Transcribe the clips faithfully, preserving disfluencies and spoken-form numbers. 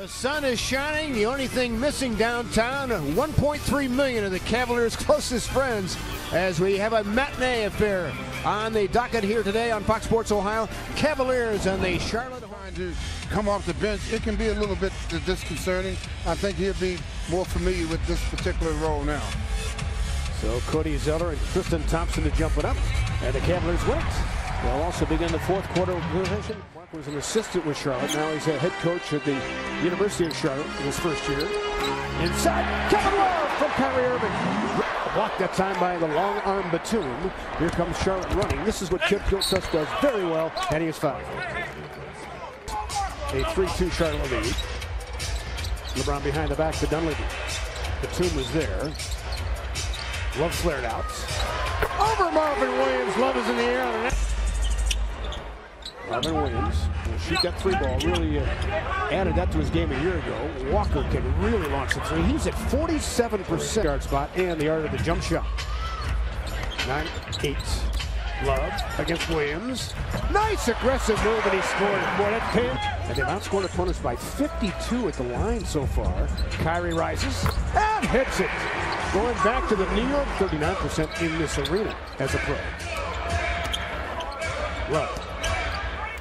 The sun is shining. The only thing missing downtown, one point three million of the Cavaliers' closest friends, as we have a matinee affair on the docket here today on Fox Sports Ohio. Cavaliers and the Charlotte Hornets come off the bench. It can be a little bit disconcerting. I think he'll be more familiar with this particular role now. So Cody Zeller and Tristan Thompson to jump it up, and the Cavaliers win it. They'll also begin the fourth quarter position. Mark was an assistant with Charlotte. Now he's a head coach at the University of Charlotte in his first year. Inside, Kevin Love from Kyrie Irving. Blocked that time by the long arm Batum. Here comes Charlotte running. This is what Kidd-Gilchrist does very well, and he is fouled. A three two Charlotte lead. LeBron behind the back to Dunleavy. Batum was there. Love flared out. Over Marvin Williams. Love is in the air on an Marvin Williams will shoot that three ball. Really uh, added that to his game a year ago. Walker can really launch the three. He's at forty-seven percent guard spot and the art of the jump shot. nine eight. Love against Williams. Nice aggressive move, and he scored. Boy, that pin. And they've outscored opponents by fifty-two at the line so far. Kyrie rises and hits it. Going back to the New York, thirty-nine percent in this arena as a pro. Love.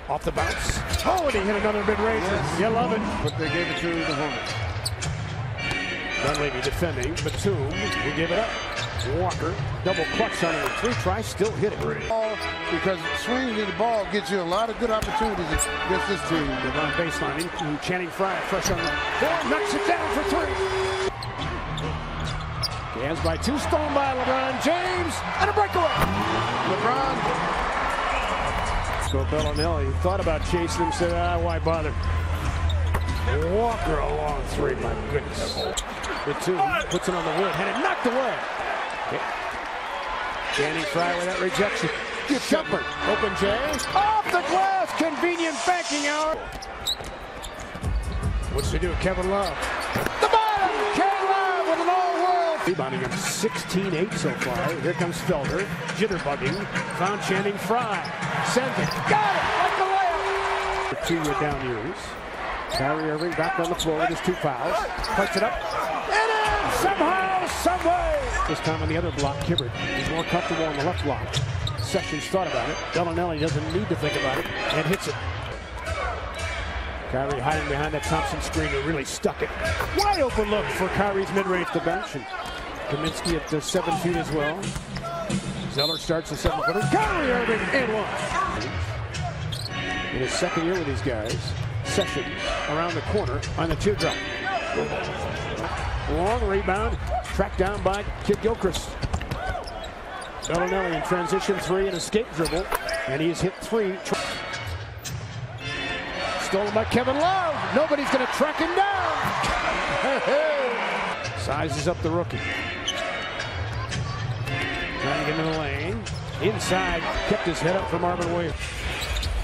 Off the bounce. Oh, and he hit another mid-range. Yes. You love it. But they gave it to the Hornets. Dunleavy defending. Batum will give it up. Walker, double clutch on it. Three tries, still hit it. Because swinging the ball gets you a lot of good opportunities against this team. They're on baseline. Channing Frye, fresh on the ball. Knocks it down for three. Hands by two. Stolen by LeBron James. And a breakaway. LeBron. So Belinelli thought about chasing him, said, ah, why bother? Walker a long three, my goodness. The two puts it on the wood, had it knocked away. Channing Frye with that rejection. Shumpert, open James, off the glass, convenient banking hour. What's he do, Kevin Love? The bottom, Kevin Love with an all-world. Rebounding him sixteen eight so far. Here comes Felder, jitterbugging, found Channing Frye. Sends it. Got it. Like the layup. The two-year down years. Kyrie Irving back on the floor with his two fouls. Puts it up. And in somehow, some way. This time on the other block, Kibbert is more comfortable on the left block. Sessions thought about it. Belinelli doesn't need to think about it and hits it. Kyrie hiding behind that Thompson screen who really stuck it. Wide open look for Kyrie's mid-range to bench. And Kaminsky at the seven feet as well. Zeller starts the seven footer. Kyrie Irving and one. In his second year with these guys, Sessions around the corner on the two drop. Long rebound, tracked down by Kidd-Gilchrist. Belinelli in transition three, an escape dribble, and he's hit three. Stolen by Kevin Love. Nobody's going to track him down. Sizes up the rookie. Trying to get into the lane. Inside, kept his head up for Marvin Williams.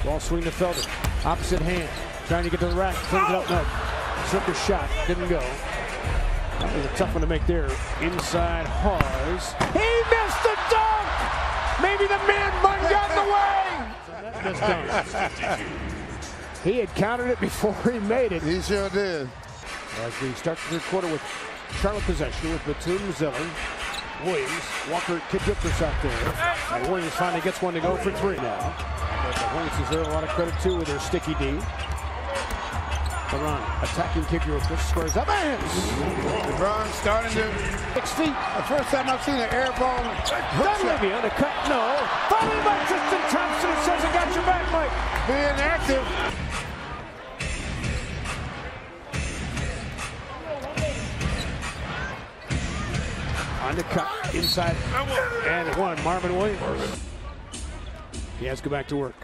Ball swing to Felder. Opposite hand. Trying to get to the rack. Cleans it up. No. Took his shot. Didn't go. That was a tough one to make there. Inside Hawes. He missed the dunk! Maybe the man bun got in the way! That missed He had counted it before he made it. He sure did. As we start the third quarter with Charlotte possession with Batum Zeller. Williams, Walker, Kidd-Gilchrist out there. And Williams finally gets one to go for three now. But the Hornets deserve a lot of credit, too, with their sticky D. LeBron attacking Kidd-Gilchrist, squares up and LeBron starting to... Six feet. The first time I've seen an air ball. Dunleavy on the cut, no. Followed by Tristan Thompson, who says, I got your back, Mike. Being active. On the cut, inside, and one, Marvin Williams. Marvin. He has to go back to work.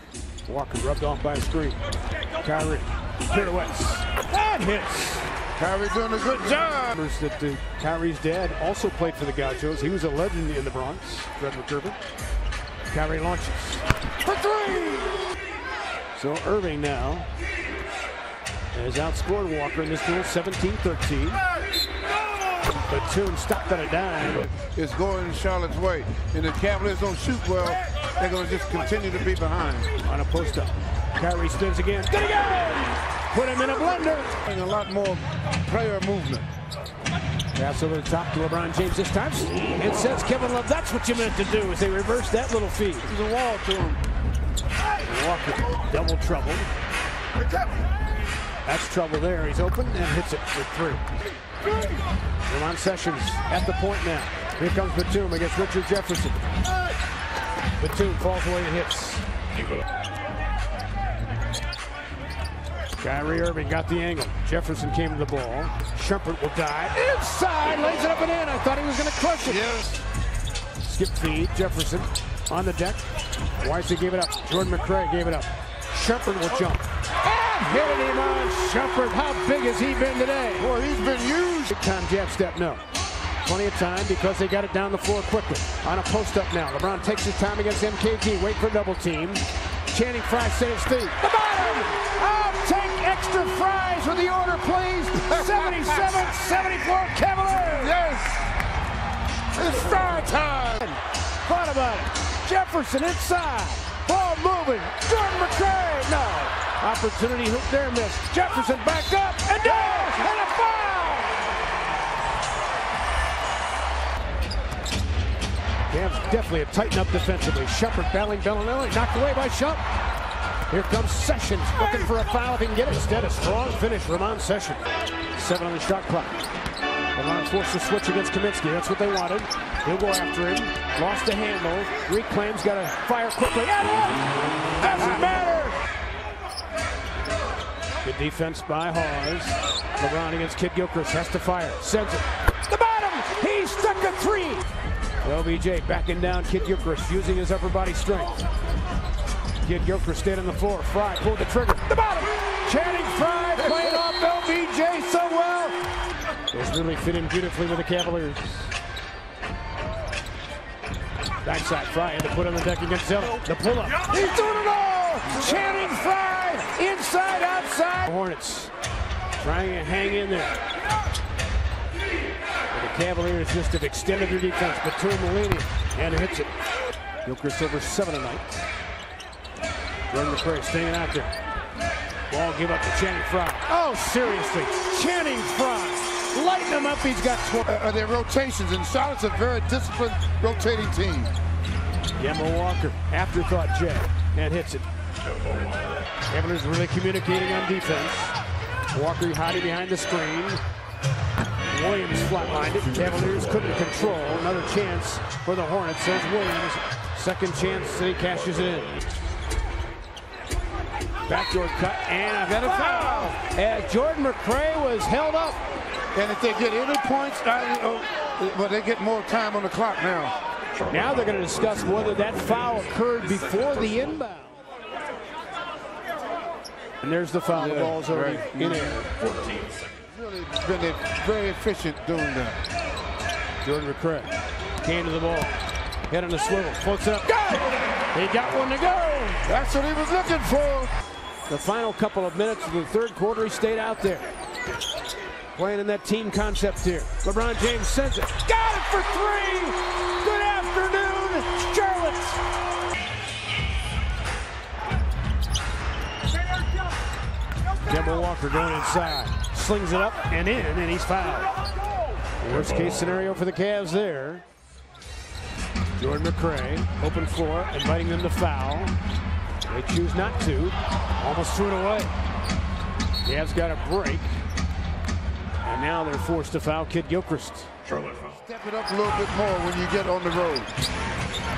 Walker rubbed off by a screen. Kyrie, pirouettes, and hits. Kyrie doing a good job. That the, Kyrie's dad also played for the Gauchos. He was a legend in the Bronx, Fred McIrvin. Kyrie launches for three. So Irving now has outscored Walker in this duel, seventeen thirteen. Batum stopped on a dime. It's going Charlotte's way, and the Cavaliers don't shoot well. They're going to just continue to be behind. On a post-up, Kyrie spins again. There he goes! put him in a blender. And a lot more player movement. Pass over the top to LeBron James this time. It says Kevin Love, that's what you meant to do, is they reverse that little feed. There's a wall to him. Walker, double trouble. That's trouble there. He's open and hits it for three. Ramon Sessions at the point now. Here comes Batum against Richard Jefferson. Batum falls away and hits. Kyrie Irving got the angle. Jefferson came to the ball. Shumpert will dive. Inside, lays it up and in. I thought he was going to crush it. Yes. Skip feed. Jefferson on the deck. Weissy gave it up. Jordan McRae gave it up. Shumpert will jump. And hit it, Iman Shumpert. How big has he been today? Boy, he's been huge. Big time jab step, no. Plenty of time because they got it down the floor quickly. On a post-up now. LeBron takes his time against M K G. Wait for double team. Channing Frye saves three. The bottom! I'll take extra fries with the order, please. seventy-seven seventy-four Cavaliers! Yes! It's Frye time! Thought about it. Jefferson inside. Ball moving. Jordan McRae! No. Opportunity hoop there, miss. Jefferson backed up. And down! And a foul! Cavs definitely have tightened up defensively. Shumpert battling Belinelli, knocked away by Shump. Here comes Sessions, looking for a foul if he can get it. Instead, a strong finish, Ramon Sessions. Seven on the shot clock. Ramon forced the switch against Kaminsky. That's what they wanted. He'll go after him. Lost the handle. Reclaims, got to fire quickly. And it doesn't matter. Good defense by Hawes. LeBron against Kidd-Gilchrist has to fire. Sends it. The bottom. He stuck a three. L B J backing down Kidd-Gilchrist, using his upper body strength. Kidd-Gilchrist stayed on the floor. Frye pulled the trigger. The bottom! Channing Frye played off L B J so well! It's really fit in beautifully with the Cavaliers. Backside Frye had to put on the deck against Zeller. The pull-up. He's doing it all! Channing Frye inside, outside. Hornets trying to hang in there. Cavaliers just have extended their defense. Batum Malini and hits it. Gilchrist over seven tonight. Jordan McRae staying out there. Ball give up to Channing Frye. Oh, seriously. Channing Frye. Lighten him up. He's got twelve. Uh, are there rotations? And Charlotte's a very disciplined rotating team. Kemba Walker, afterthought Jay, and hits it. Cavaliers really communicating on defense. Walker hiding behind the screen. Williams flatlined it. Cavaliers couldn't control. Another chance for the Hornets. There's Williams. Second chance. He cashes it in. Backdoor cut. And I've got a foul. As Jordan McRae was held up. And if they get any points, I, oh, but they get more time on the clock now. Now they're going to discuss whether that foul occurred before the inbound. And there's the foul. The ball's already in air. fourteen seconds. Really been very efficient doing that. Jordan McRae came to the ball. Head on the swivel. Floats it up. Got it! He got one to go. That's what he was looking for. The final couple of minutes of the third quarter, he stayed out there. Playing in that team concept here. LeBron James sends it. Got it for three! Good afternoon, Charlotte! Kemba Walker going inside. Slings it up and in, and he's fouled. Worst case scenario for the Cavs there. Jordan McRae, open floor, inviting them to foul. They choose not to. Almost threw it away. Cavs got a break. And now they're forced to foul Kidd-Gilchrist. Charlotte. Step it up a little bit more when you get on the road.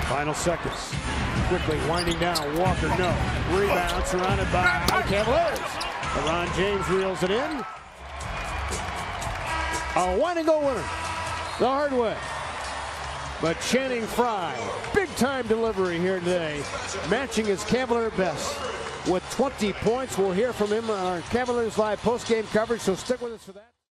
Final seconds. Quickly winding down. Walker, no. Rebound surrounded by Cavaliers. LeBron James reels it in. A one-and-go winner the hard way. But Channing Frye, big-time delivery here today, matching his Cavalier best with twenty points. We'll hear from him on our Cavaliers Live post-game coverage, so stick with us for that.